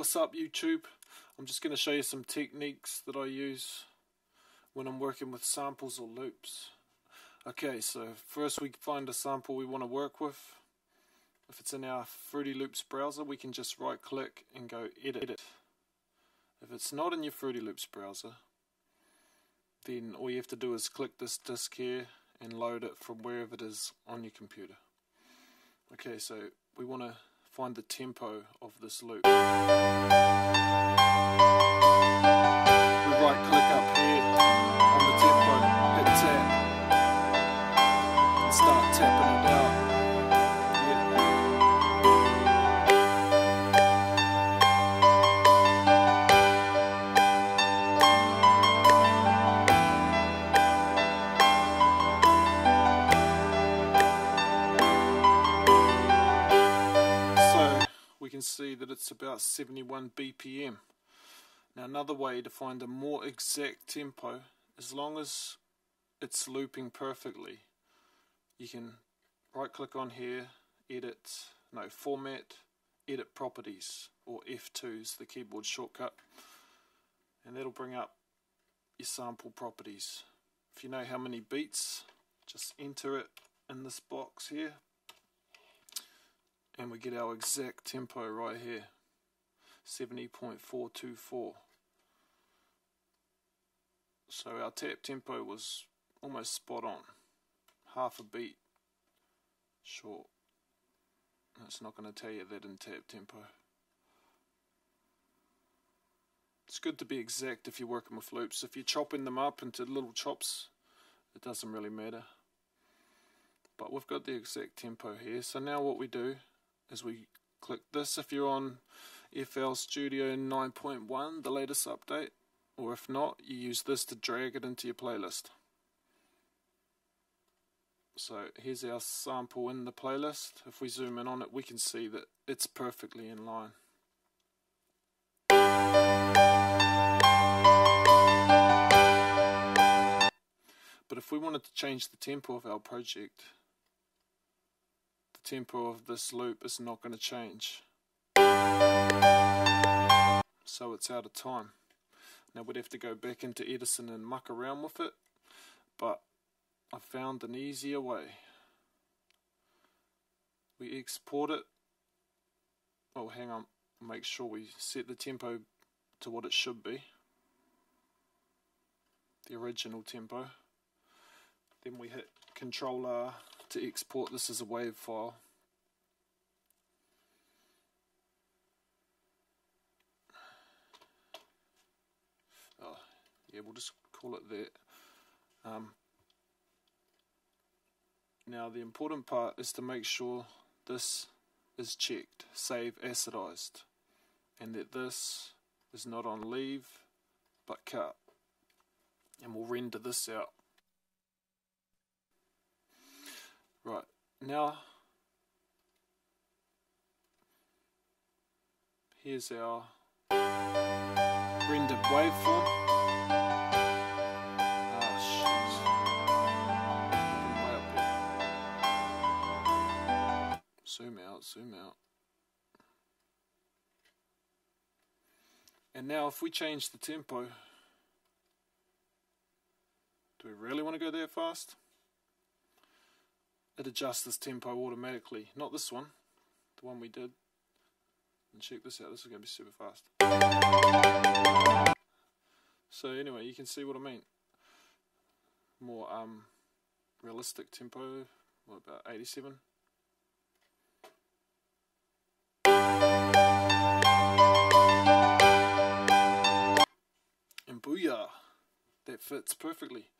What's up, YouTube? I'm just going to show you some techniques that I use when I'm working with samples or loops. Okay, so first we find a sample we want to work with. If it's in our Fruity Loops browser, we can just right click and go edit. If it's not in your Fruity Loops browser, then all you have to do is click this disk here and load it from wherever it is on your computer. Okay, so we want to find the tempo of this loop. We right click up here on the tempo, hit tap, and start tapping it out. See that it's about 71 BPM. Now another way to find a more exact tempo, as long as it's looping perfectly, you can right click on here, format, edit properties, or F2 is the keyboard shortcut, and that'll bring up your sample properties. If you know how many beats, just enter it in this box here and we get our exact tempo right here, 70.424. So our tap tempo was almost spot on, half a beat short. It's not going to tell you that in tap tempo. It's good to be exact if you're working with loops. If you're chopping them up into little chops, it doesn't really matter. But we've got the exact tempo here, so now what we do is we click this. If you're on FL Studio 9.1, the latest update, or if not, you use this to drag it into your playlist. So here's our sample in the playlist. If we zoom in on it, we can see that it's perfectly in line. But if we wanted to change the tempo of our project, tempo of this loop is not going to change, so it's out of time. Now we'd have to go back into Edison and muck around with it, but I found an easier way. We export it. Oh, hang on, make sure we set the tempo to what it should be, the original tempo. Then we hit Control R to export this as a WAV file. Oh, yeah, we'll just call it that. Now the important part is to make sure this is checked, save acidized, and that this is not on leave but cut, and we'll render this out. Right, now here's our rendered waveform. Ah, shit. Zoom out. And now if we change the tempo, do we really want to go that fast? It adjusts this tempo automatically, not this one, the one we did. And check this out, this is going to be super fast. So anyway, you can see what I mean. More realistic tempo, what about 87? And booyah, that fits perfectly.